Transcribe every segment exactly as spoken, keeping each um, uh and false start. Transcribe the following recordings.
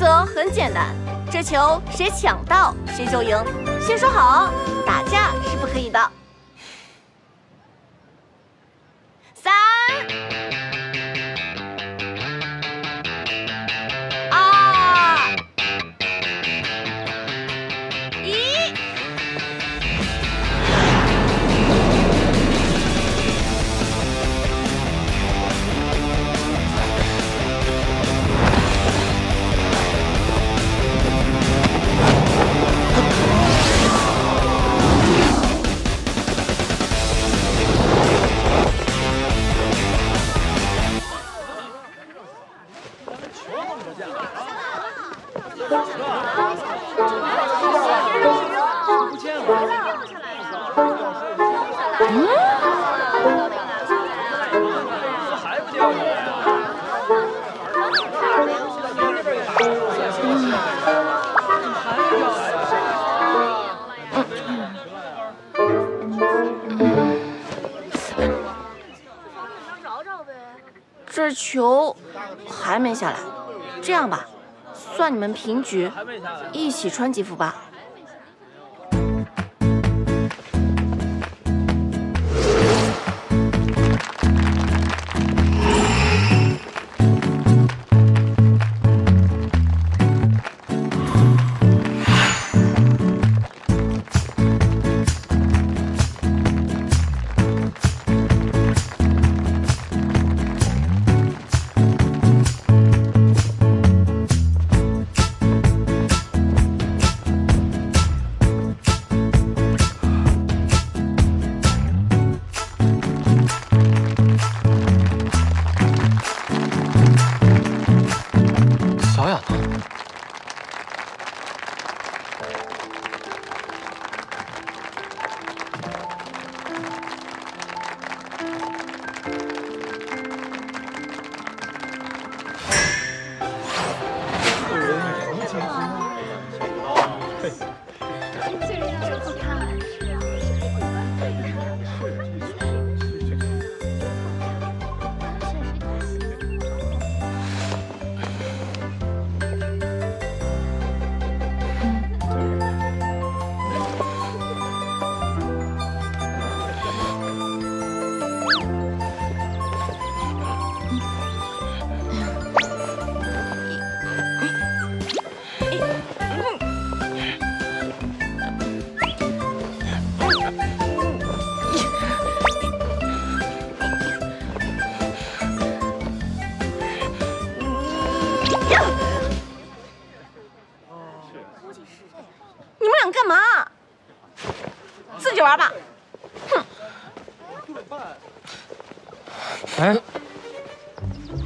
则很简单，这球谁抢到谁就赢。先说好，打架是不可以的。三、二、一，这球还没下来，这样吧，算你们平局，一起穿几副吧。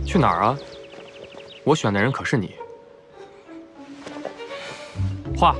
去哪儿啊？我选的人可是你。画。